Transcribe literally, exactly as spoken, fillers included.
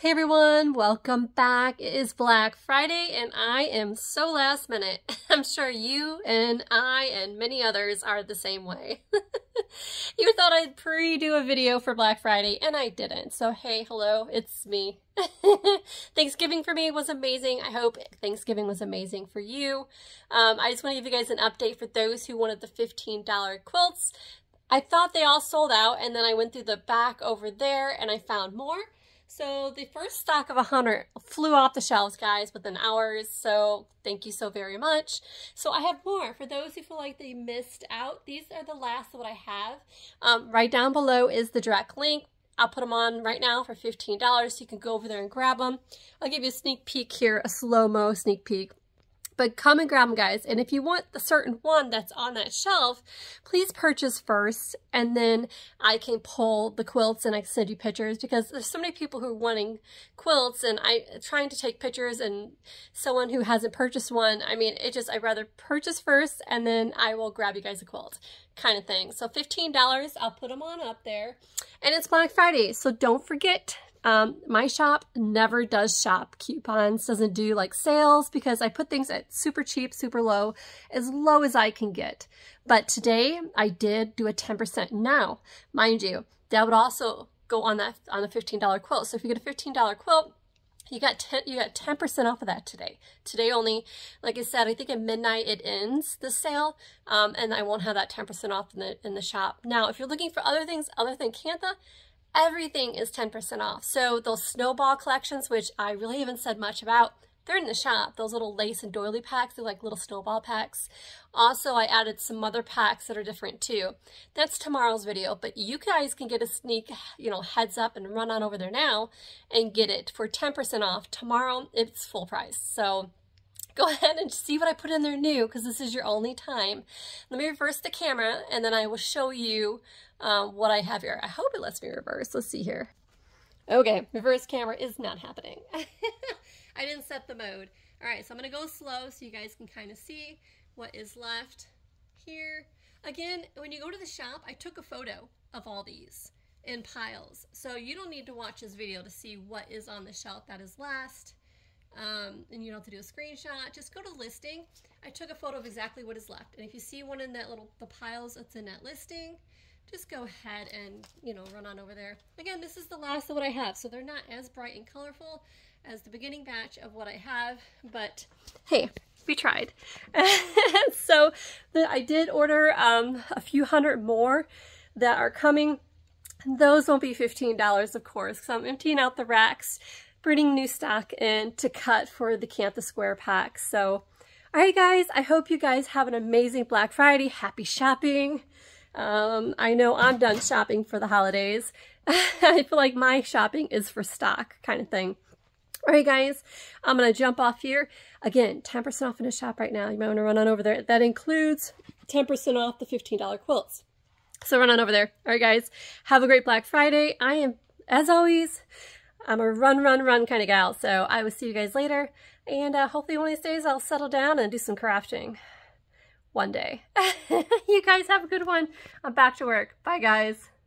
Hey everyone, welcome back. It is Black Friday and I am so last minute. I'm sure you and I and many others are the same way. You thought I'd pre-do a video for Black Friday and I didn't. So hey, hello, it's me. Thanksgiving for me was amazing. I hope Thanksgiving was amazing for you. Um, I just want to give you guys an update for those who wanted the fifteen dollar quilts. I thought they all sold out and then I went through the back over there and I found more. So the first stock of one hundred flew off the shelves, guys, within hours, so thank you so very much. So I have more. For those who feel like they missed out, these are the last of what I have. Um, right down below is the direct link. I'll put them on right now for fifteen dollars, so you can go over there and grab them. I'll give you a sneak peek here, a slow-mo sneak peek. But come and grab them, guys. And if you want the certain one that's on that shelf, please purchase first, and then I can pull the quilts and I can send you pictures, because there's so many people who are wanting quilts and I trying to take pictures, and someone who hasn't purchased one, I mean, it just, I'd rather purchase first and then I will grab you guys a quilt kind of thing. So fifteen dollars, I'll put them on up there. And it's Black Friday, so don't forget. Um, my shop never does shop coupons, doesn't do like sales, because I put things at super cheap, super low, as low as I can get. But today I did do a ten percent. Now, mind you, that would also go on that, on the fifteen dollar quilt. So if you get a fifteen dollar quilt, you got ten, you got ten percent off of that today. Today only, like I said, I think at midnight it ends, the sale, um, and I won't have that ten percent off in the, in the shop. Now, if you're looking for other things other than Kantha, everything is ten percent off. So those snowball collections, which I really haven't said much about, they're in the shop. Those little lace and doily packs, they're like little snowball packs. Also, I added some other packs that are different too. That's tomorrow's video, but you guys can get a sneak, you know, heads up and run on over there now and get it for ten percent off. Tomorrow, it's full price. So go ahead and see what I put in there new, because this is your only time. Let me reverse the camera and then I will show you Um, what I have here. I hope it lets me reverse. Let's see here. Okay, reverse camera is not happening. I didn't set the mode. All right, so I'm going to go slow so you guys can kind of see what is left here. Again, when you go to the shop, I took a photo of all these in piles. So you don't need to watch this video to see what is on the shelf that is last. Um, and you don't have to do a screenshot. Just go to listing. I took a photo of exactly what is left. And if you see one in that little, the piles that's in that listing, just go ahead and, you know, run on over there. Again, this is the last of what I have, so they're not as bright and colorful as the beginning batch of what I have, but hey, we tried. So the, I did order um, a few hundred more that are coming. Those won't be fifteen dollars, of course, because I'm emptying out the racks, bringing new stock in to cut for the Kantha Square pack. So, all right, guys, I hope you guys have an amazing Black Friday. Happy shopping. Um, I know I'm done shopping for the holidays. I feel like my shopping is for stock kind of thing. All right, guys, I'm going to jump off here. Again, ten percent off in the shop right now. You might want to run on over there. That includes ten percent off the fifteen dollar quilts. So run on over there. All right, guys, have a great Black Friday. I am, as always, I'm a run, run, run kind of gal. So I will see you guys later. And uh, hopefully one of these days I'll settle down and do some crafting. One day. You guys have a good one. I'm back to work. Bye, guys.